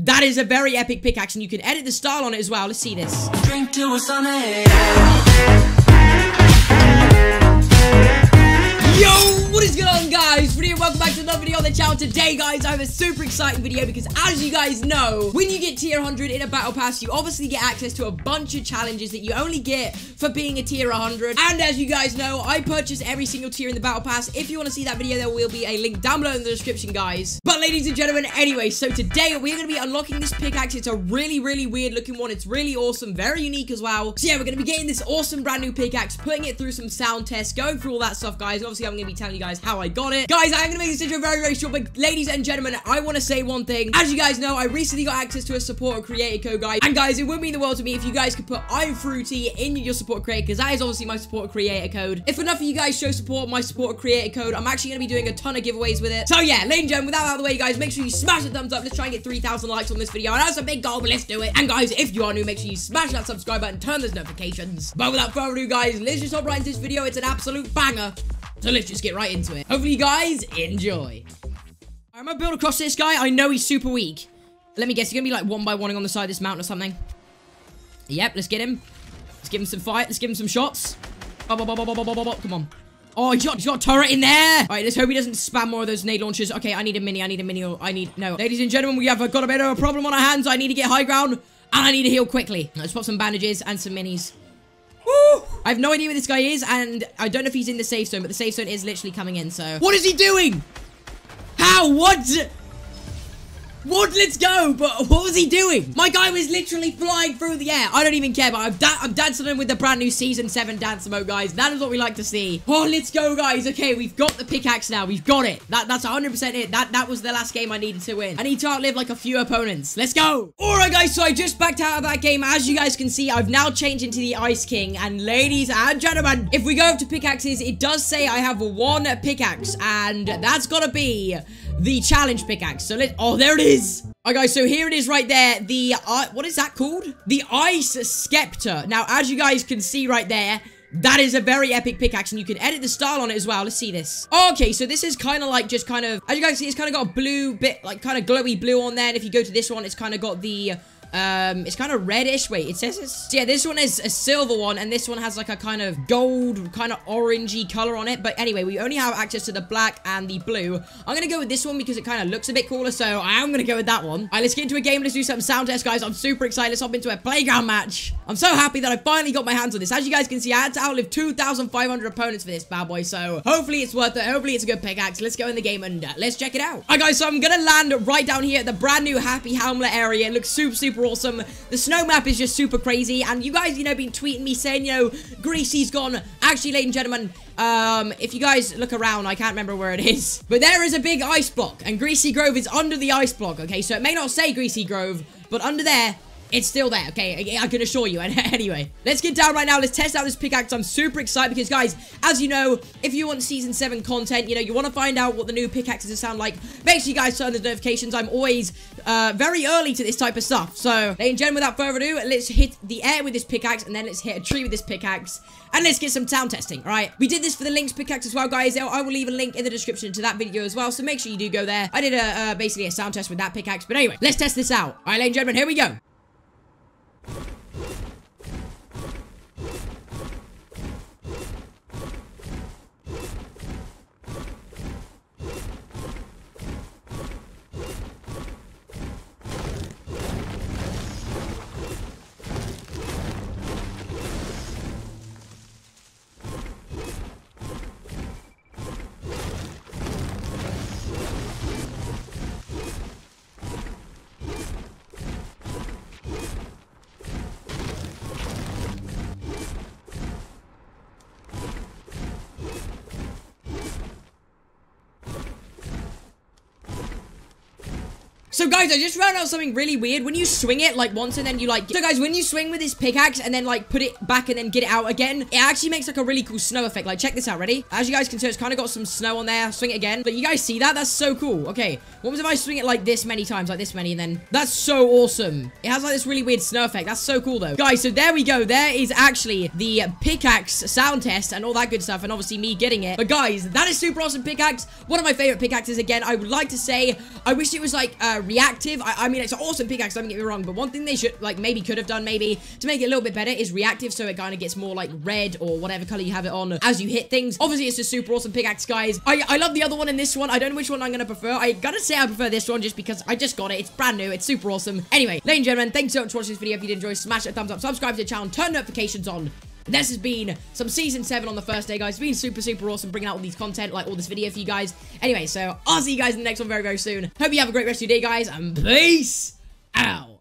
That is a very epic pickaxe, and you can edit the style on it as well. Let's see this. Drink till we're sunny. Yo, what is going on, guys? Welcome back to another video on the channel. Today, guys, I have a super exciting video because, as you guys know, when you get tier 100 in a battle pass, you obviously get access to a bunch of challenges that you only get for being a tier 100. And as you guys know, I purchase every single tier in the battle pass. If you want to see that video, there will be a link down below in the description, guys. But ladies and gentlemen, anyway, so today we're going to be unlocking this pickaxe. It's a really, really weird looking one. It's really awesome, very unique as well. So yeah, we're going to be getting this awesome brand new pickaxe, putting it through some sound tests, going through all that stuff, guys. And obviously, I'm going to be telling you guys how I got it, guys. I'm going to make this video very, very short, but ladies and gentlemen, I want to say one thing. As you guys know, I recently got access to a supporter creator code, guys. And guys, it would mean the world to me if you guys could put iFruity in your supporter creator, because that is obviously my supporter creator code. If enough of you guys show support my supporter creator code, I'm actually going to be doing a ton of giveaways with it. So yeah, ladies and gentlemen, with that out of the way, guys, make sure you smash the thumbs up. Let's try and get 3,000 likes on this video. I know it's a big goal, but let's do it. And guys, if you are new, make sure you smash that subscribe button, turn those notifications. But without further ado, guys, let's just hop right into this video. It's an absolute banger. So let's just get right into it. Hopefully you guys enjoy. I'm gonna build across this guy. I know he's super weak. Let me guess, he's gonna be like one by one-ing on the side of this mountain or something. Yep, let's get him. Let's give him some fight. Let's give him some shots. Bop, bop, bop, bop, bop, bop, bop. Come on. Oh, he's got a turret in there. All right, let's hope he doesn't spam more of those nade launchers. Okay, I need a mini. No. Ladies and gentlemen, we have got a bit of a problem on our hands. I need to get high ground, and I need to heal quickly. Let's pop some bandages and some minis. Woo! I have no idea where this guy is, and I don't know if he's in the safe zone, but the safe zone is literally coming in, so... What is he doing? How? What? Let's go! But what was he doing? My guy was literally flying through the air. I don't even care, but I'm dancing him with the brand new Season 7 dance mode, guys. That is what we like to see. Oh, let's go, guys. Okay, we've got the pickaxe now. We've got it. That's 100% it. That was the last game I needed to win. I need to outlive, like, a few opponents. Let's go! Alright, guys, so I just backed out of that game. As you guys can see, I've now changed into the Ice King. And ladies and gentlemen, if we go up to pickaxes, it does say I have one pickaxe. And that's gotta be... the challenge pickaxe. So let's... Oh, there it is. All right, guys. So here it is right there. The... what is that called? The Ice Scepter. Now, as you guys can see right there, that is a very epic pickaxe, and you can edit the style on it as well. Let's see this. Okay, so this is kind of like just kind of... As you guys see, it's kind of got a blue bit, like kind of glowy blue on there. And if you go to this one, it's kind of got the... it's kind of reddish. Wait, it says it's... Yeah, this one is a silver one, and this one has like a kind of gold, kind of orangey color on it. But anyway, we only have access to the black and the blue. I'm gonna go with this one because it kind of looks a bit cooler, so I am gonna go with that one. All right, let's get into a game. Let's do some sound tests, guys. I'm super excited. Let's hop into a playground match. I'm so happy that I finally got my hands on this. As you guys can see, I had to outlive 2,500 opponents for this bad boy, so hopefully it's worth it. Hopefully it's a good pickaxe. Let's go in the game and let's check it out. All right, guys, so I'm gonna land right down here at the brand new Happy Hamlet area. It looks super awesome. The snow map is just super crazy, and you guys, you know, been tweeting me saying, you know, Greasy's gone. Actually, ladies and gentlemen, if you guys look around, I can't remember where it is, but there is a big ice block, and Greasy Grove is under the ice block. Okay, so it may not say Greasy Grove, but under there, it's still there, okay? I can assure you. Anyway, let's get down right now. Let's test out this pickaxe. I'm super excited because, guys, as you know, if you want Season 7 content, you know, you want to find out what the new pickaxes sound like, make sure you guys turn the notifications. I'm always very early to this type of stuff. So, ladies and gentlemen, without further ado, let's hit the air with this pickaxe, and then let's hit a tree with this pickaxe, and let's get some sound testing, all right? We did this for the Lynx pickaxe as well, guys. I will leave a link in the description to that video as well, so make sure you do go there. I did basically a sound test with that pickaxe, but anyway, let's test this out. All right, ladies and gentlemen, here we go. So, guys, I just found out something really weird. When you swing it, like, once and then you, like... So, guys, when you swing with this pickaxe and then, like, put it back and then get it out again, it actually makes, like, a really cool snow effect. Like, check this out. Ready? As you guys can see, it's kind of got some snow on there. Swing it again. But you guys see that? That's so cool. Okay. What was if I swing it, like, this many times? Like, this many, and then... That's so awesome. It has, like, this really weird snow effect. That's so cool, though. Guys, so there we go. There is actually the pickaxe sound test and all that good stuff, and obviously me getting it. But, guys, that is super awesome pickaxe. One of my favorite pickaxes, again. I would like to say... I wish it was, like, reactive. I mean, it's an awesome pickaxe, don't get me wrong, but one thing they should, like, maybe could have done, maybe, to make it a little bit better is reactive, so it kind of gets more, like, red or whatever color you have it on as you hit things. Obviously, it's a super awesome pickaxe, guys. I love the other one and this one. I don't know which one I'm going to prefer. I gotta say I prefer this one just because I just got it. It's brand new. It's super awesome. Anyway, ladies and gentlemen, thanks so much for watching this video. If you did enjoy, smash a thumbs up, subscribe to the channel, turn notifications on. This has been some Season 7 on the first day, guys. It's been super, super awesome bringing out all these content, like all this video for you guys. Anyway, so I'll see you guys in the next one very, very soon. Hope you have a great rest of your day, guys, and peace out.